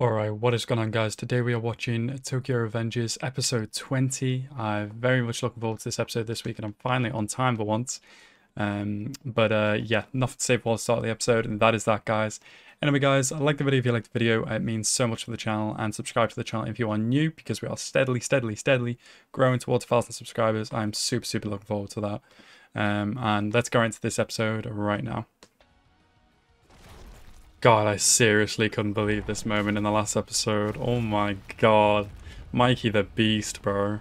Alright, what is going on, guys? Today we are watching Tokyo Revengers episode 20. I'm very much looking forward to this episode this week, and I'm finally on time for once. Yeah, nothing to say before the start of the episode, and that is that, guys. Anyway, guys, like the video if you like the video. It means so much for the channel, and subscribe to the channel if you are new, because we are steadily growing towards 1,000 subscribers. I'm super looking forward to that. And let's go into this episode right now. God, I seriously couldn't believe this moment in the last episode. Oh my god. Mikey the beast, bro.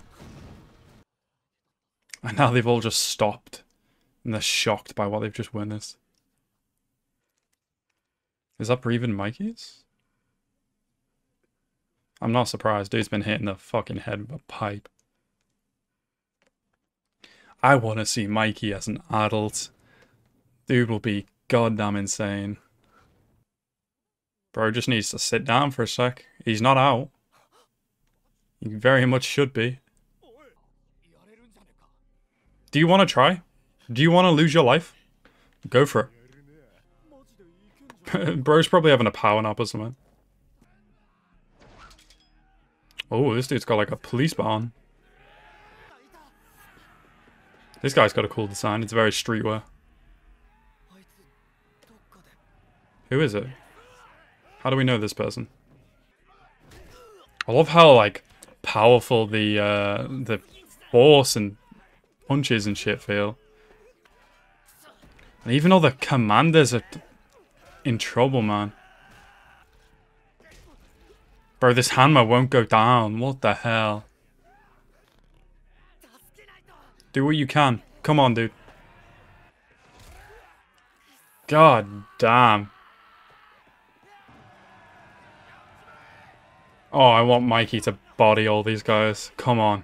And now they've all just stopped. And they're shocked by what they've just witnessed. Is that breathing Mikey's? I'm not surprised. Dude's been hitting the fucking head with a pipe. I want to see Mikey as an adult. Dude will be goddamn insane. Bro just needs to sit down for a sec. He's not out. He very much should be. Do you want to try? Do you want to lose your life? Go for it. Bro's probably having a power nap or something. Oh, this dude's got like a police bat on. This guy's got a cool design. It's very streetwear. Who is it? How do we know this person? I love how, like, powerful the force and punches and shit feel. And even all the commanders are in trouble, man. Bro, this Hanma won't go down. What the hell? Do what you can. Come on, dude. God damn. Oh, I want Mikey to body all these guys. Come on.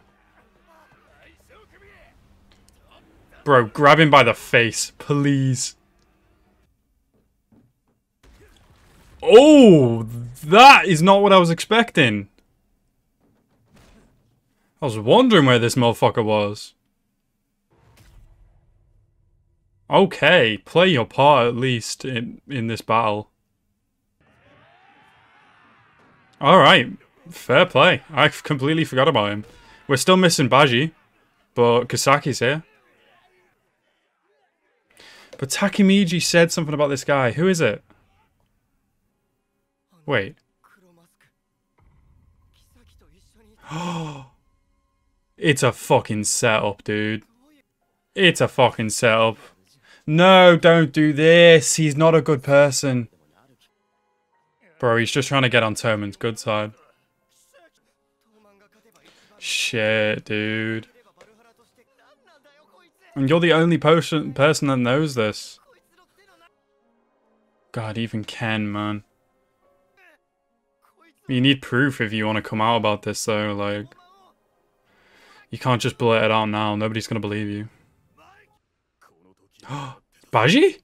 Bro, grab him by the face, please. Oh, that is not what I was expecting. I was wondering where this motherfucker was. Okay, play your part at least in this battle. Alright, fair play. I completely forgot about him. We're still missing Baji, but Kisaki's here. But Takemichi said something about this guy. Who is it? Wait. Oh, it's a fucking setup, dude. It's a fucking setup. No, don't do this. He's not a good person. Bro, he's just trying to get on Toman's good side. Shit, dude. And you're the only person that knows this. God, even Ken, man. You need proof if you want to come out about this, though. Like, you can't just blurt it out now. Nobody's going to believe you. Baji?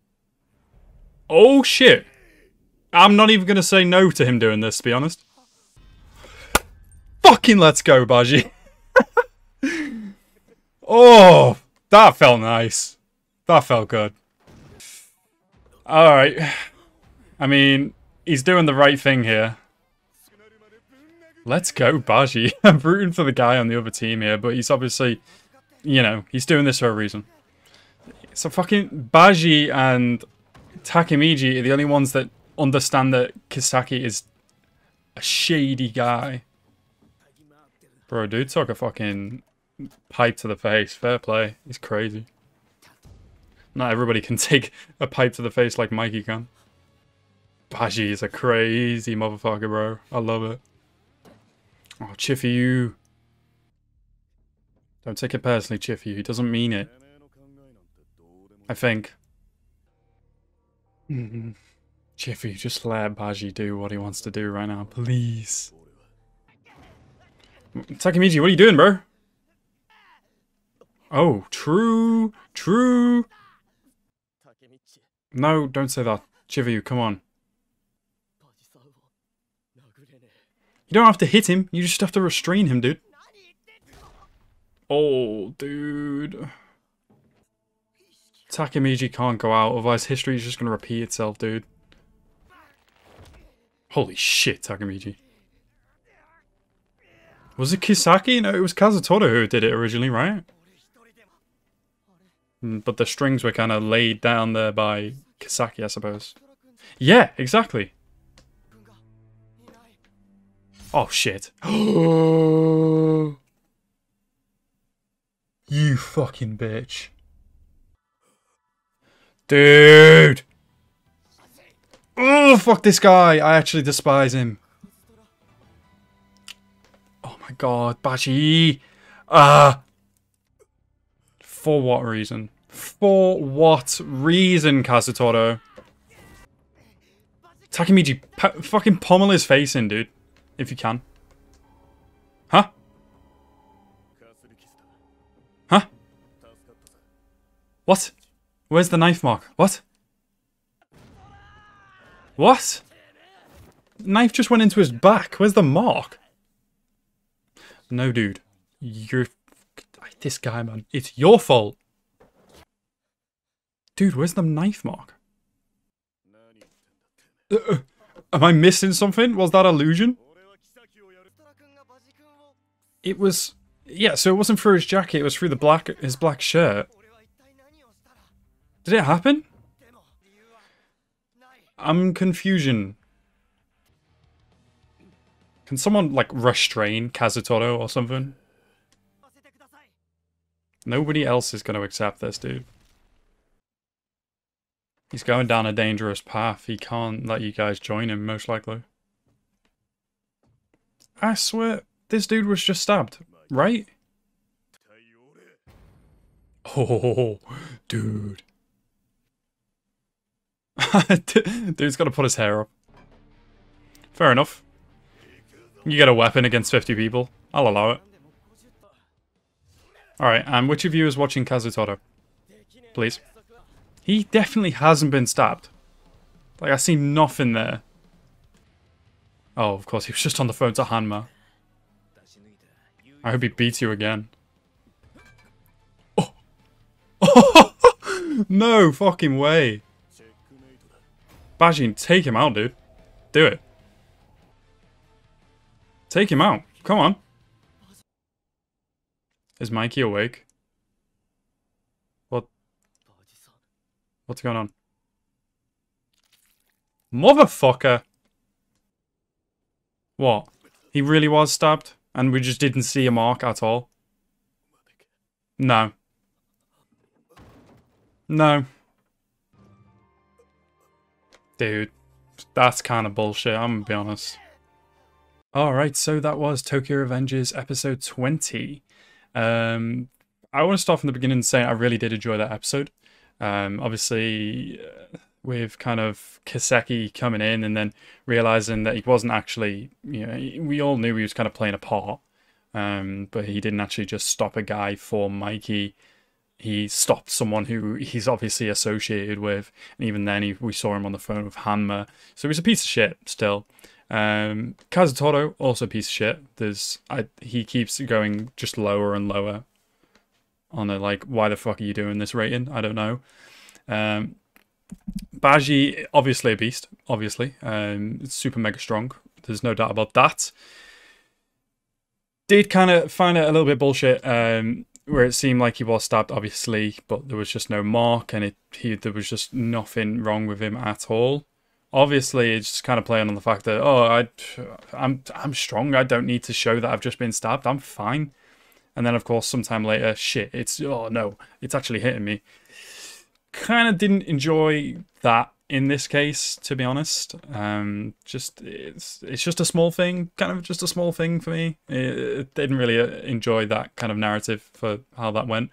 Oh, shit. I'm not even going to say no to him doing this, to be honest. Fucking let's go, Baji. Oh, that felt nice. That felt good. Alright. I mean, he's doing the right thing here. Let's go, Baji. I'm rooting for the guy on the other team here, but he's obviously, you know, he's doing this for a reason. So fucking Baji and Takemichi are the only ones that understand that Kisaki is a shady guy. Bro, dude took a fucking pipe to the face. Fair play. He's crazy. Not everybody can take a pipe to the face like Mikey can. Baji is a crazy motherfucker, bro. I love it. Oh, Chiffu. Don't take it personally, Chiffu. He doesn't mean it. I think. Mm-hmm. Chiffu, just let Baji do what he wants to do right now, please. Takemichi, what are you doing, bro? Oh, true. No, don't say that. Chiffu, come on. You don't have to hit him. You just have to restrain him, dude. Oh, dude. Takemichi can't go out, otherwise history is just going to repeat itself, dude. Holy shit, Takemichi. Was it Kisaki? No, it was Kazutora who did it originally, right? But the strings were kind of laid down there by Kisaki, I suppose. Yeah, exactly. Oh, shit. You fucking bitch. Dude! Oh, fuck this guy. I actually despise him. Oh my god, Baji. For what reason? For what reason, Kazutora? Takemichi, fucking pommel his face in, dude. If you can. Huh? Huh? What? Where's the knife mark? What? What? The knife just went into his back. Where's the mark? No, dude. You're... This guy, man. It's your fault. Dude, where's the knife mark? Am I missing something? Was that illusion? It was... Yeah, so it wasn't through his jacket. It was through the his black shirt. Did it happen? I'm confusion. Can someone, like, restrain Kazutora or something? Nobody else is going to accept this, dude. He's going down a dangerous path. He can't let you guys join him, most likely. I swear, this dude was just stabbed, right? Oh, dude. Dude's got to put his hair up. Fair enough. You get a weapon against 50 people. I'll allow it. Alright, and which of you is watching Kazutora? Please. He definitely hasn't been stabbed. Like, I see nothing there. Oh, of course, he was just on the phone to Hanma. I hope he beats you again. Oh! No fucking way! Baji, take him out, dude. Do it. Take him out. Come on. Is Mikey awake? What? What's going on? Motherfucker! What? He really was stabbed? And we just didn't see a mark at all? No. No. Dude, that's kind of bullshit, I'm gonna be honest. Alright, so that was Tokyo Revengers episode 20. I want to start from the beginning and say I really did enjoy that episode. Obviously, with kind of Kisaki coming in and then realizing that he wasn't actually, you know, we all knew he was kind of playing a part, but he didn't actually just stop a guy for Mikey. He stopped someone who he's obviously associated with, and even then we saw him on the phone with Hanma. So he's a piece of shit still. Kazutora, also a piece of shit. He keeps going just lower and lower on a, like, why the fuck are you doing this rating? I don't know. Baji, obviously a beast, obviously. It's super mega strong. There's no doubt about that. Did kind of find it a little bit bullshit, where it seemed like he was stabbed, obviously, but there was just no mark, and there was just nothing wrong with him at all. Obviously, it's just kind of playing on the fact that, oh, I'm strong. I don't need to show that I've just been stabbed. I'm fine. And then, of course, sometime later, shit, it's, oh, no, it's actually hitting me. Kind of didn't enjoy that in this case, to be honest. It's just a small thing, kind of just a small thing for me. It didn't really enjoy that kind of narrative for how that went.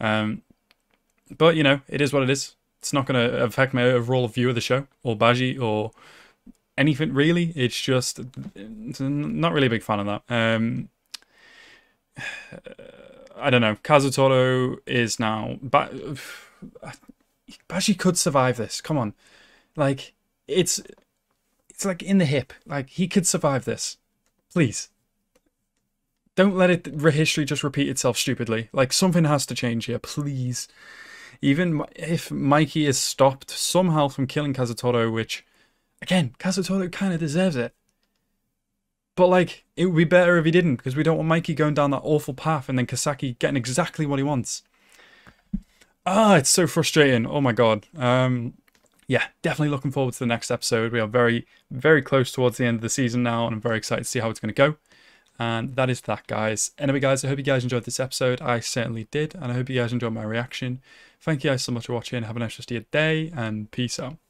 But, you know, it is what it is. It's not going to affect my overall view of the show, or Baji, or anything, really. It's just... not really a big fan of that. I don't know. Kazutora is now... Baji could survive this. Come on. Like, it's like in the hip. Like, he could survive this. Please. Don't let history just repeat itself stupidly. Like, something has to change here. Please. Even if Mikey is stopped somehow from killing Kazutora, which Again, Kazutora kind of deserves it. But, like, it would be better if he didn't, because we don't want Mikey going down that awful path and then Kisaki getting exactly what he wants. Ah, it's so frustrating. Oh, my God. Yeah, definitely looking forward to the next episode. We are very, very close towards the end of the season now, and I'm very excited to see how it's going to go. And that is that, guys. Anyway, guys, I hope you guys enjoyed this episode. I certainly did, and I hope you guys enjoyed my reaction. Thank you guys so much for watching. Have a nice rest of your day, and peace out.